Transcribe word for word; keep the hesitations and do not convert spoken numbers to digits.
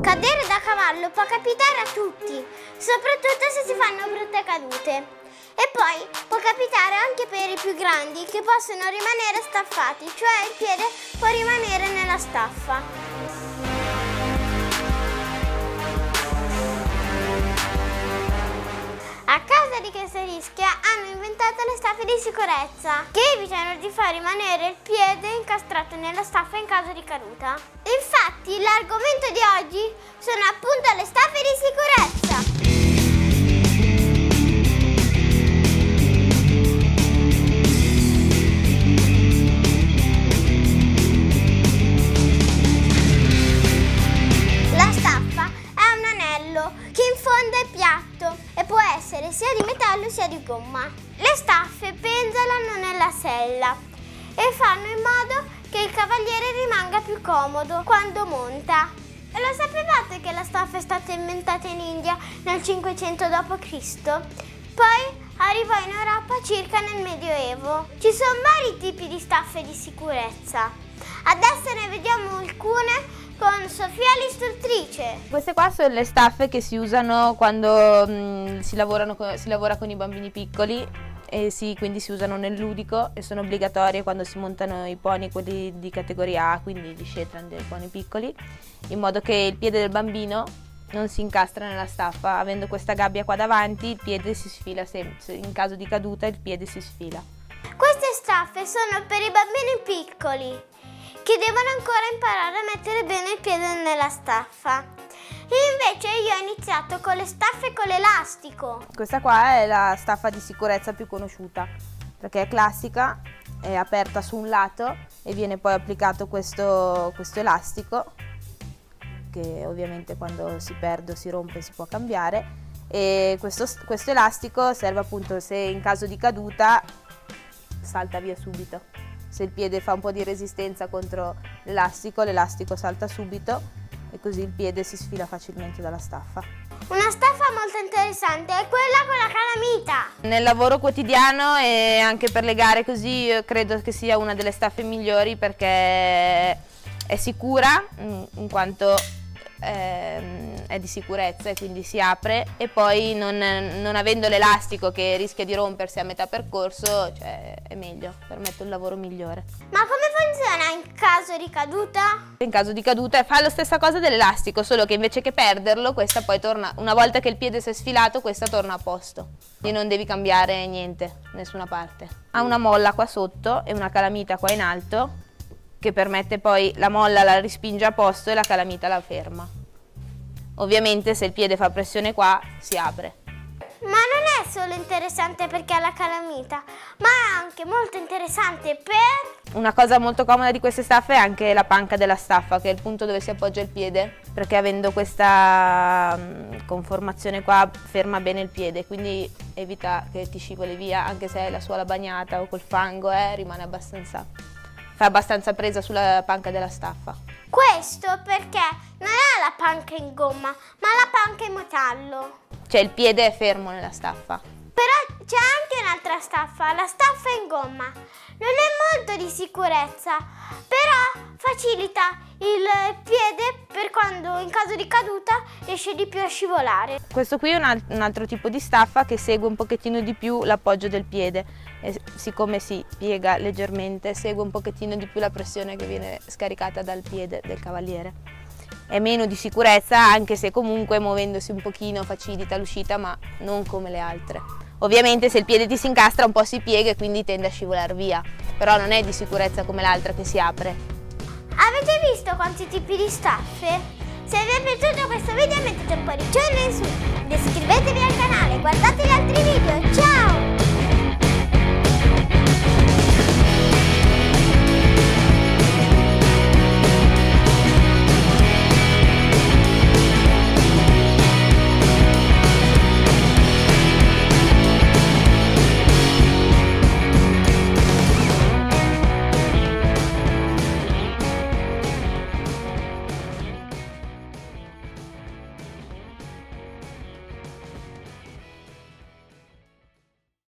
Cadere da cavallo può capitare a tutti, soprattutto se si fanno brutte cadute. E poi può capitare anche per i più grandi che possono rimanere staffati, cioè il piede può rimanere nella staffa. A causa di questo rischio hanno inventato le staffe di sicurezza che evitano di far rimanere il piede incastrato nella staffa in caso di caduta. Infatti l'argomento di oggi sono appunto le staffe di sicurezza. Può essere sia di metallo sia di gomma. Le staffe penzolano nella sella e fanno in modo che il cavaliere rimanga più comodo quando monta. E lo sapevate che la staffa è stata inventata in India nel cinquecento dopo Cristo? Poi arrivò in Europa circa nel Medioevo. Ci sono vari tipi di staffe di sicurezza. Adesso ne vediamo alcune con Sofia l'istruttrice. Queste qua sono le staffe che si usano quando mh, si, lavorano con, si lavora con i bambini piccoli e si, quindi si usano nel ludico e sono obbligatorie quando si montano i pony, quelli di categoria A, quindi gli shetland, dei pony piccoli, in modo che il piede del bambino non si incastra nella staffa. Avendo questa gabbia qua davanti, il piede si sfila sempre, in caso di caduta il piede si sfila. Queste staffe sono per i bambini piccoli che devono ancora imparare a mettere bene il piede nella staffa. Invece io ho iniziato con le staffe con l'elastico. Questa qua è la staffa di sicurezza più conosciuta, perché è classica, è aperta su un lato e viene poi applicato questo, questo elastico, che ovviamente quando si perde o si rompe si può cambiare, e questo, questo elastico serve appunto se in caso di caduta salta via subito. Se il piede fa un po' di resistenza contro l'elastico, l'elastico salta subito e così il piede si sfila facilmente dalla staffa. Una staffa molto interessante è quella con la calamita. Nel lavoro quotidiano e anche per le gare così io credo che sia una delle staffe migliori perché è sicura in quanto è di sicurezza e quindi si apre e poi non, non avendo l'elastico che rischia di rompersi a metà percorso, cioè, è meglio, permette un lavoro migliore. Ma come funziona in caso di caduta? In caso di caduta fa la stessa cosa dell'elastico, solo che invece che perderlo questa poi torna, una volta che il piede si è sfilato questa torna a posto e non devi cambiare niente, nessuna parte. Ha una molla qua sotto e una calamita qua in alto che permette poi, la molla la respinge a posto e la calamita la ferma. Ovviamente se il piede fa pressione qua si apre. Ma non è solo interessante perché ha la calamita, ma è anche molto interessante per... Una cosa molto comoda di queste staffe è anche la panca della staffa, che è il punto dove si appoggia il piede, perché avendo questa conformazione qua ferma bene il piede, quindi evita che ti scivoli via, anche se hai la suola bagnata o col fango, eh, rimane abbastanza... fa abbastanza presa sulla panca della staffa. Questo perché non ha la panca in gomma, ma la panca in metallo. Cioè il piede è fermo nella staffa. Però c'è anche un'altra staffa, la staffa in gomma. Non è molto di sicurezza, però facilita il piede per quando in caso di caduta riesce di più a scivolare. Questo qui è un altro tipo di staffa che segue un pochettino di più l'appoggio del piede e siccome si piega leggermente segue un pochettino di più la pressione che viene scaricata dal piede del cavaliere. È meno di sicurezza anche se comunque muovendosi un pochino facilita l'uscita, ma non come le altre. Ovviamente se il piede ti si incastra un po' si piega e quindi tende a scivolare via, però non è di sicurezza come l'altra che si apre. Avete visto quanti tipi di staffe? Se vi è piaciuto questo video mettete un pollicione in su, iscrivetevi al canale, guardate gli altri video, ciao!